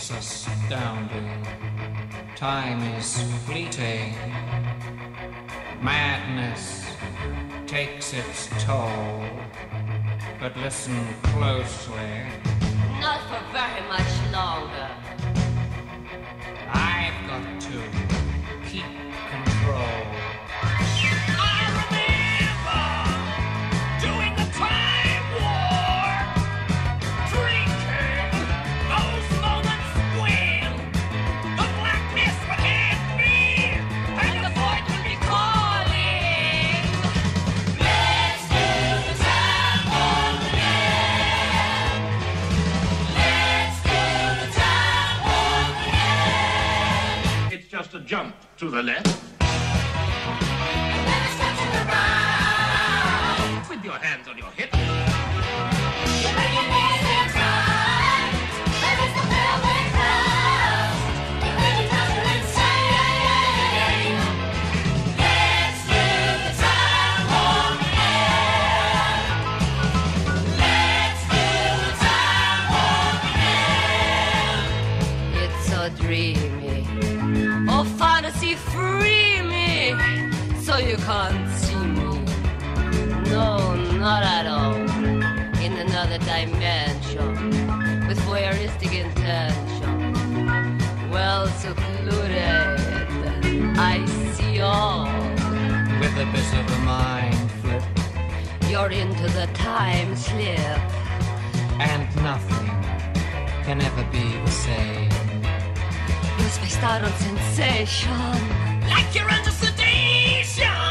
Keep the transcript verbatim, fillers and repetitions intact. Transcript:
makes us astounded. Time is fleeting. Madness takes its toll. But listen closely. Not for very much longer. I've got to keep control. I remember doing the Time Warp, drinking those moments when the blackness would hit me and the void would be calling. Let's do the Time Warp again. Let's do the Time Warp again. It's just a jump to the left. With your hands on your hips. You're making me feel right. Where is the velvet crust? It really drives you insane. Let's do the Time Warp again. Let's do the Time Warp again. It's so dreamy. Oh, fantasy free me. So you can't see me. No, not at all. In another dimension, with voyeuristic intention, well secluded, I see all. With a bit of a mind flip, you're into the time slip, and nothing can ever be the same. You spaced out on sensation, like you're under sedation.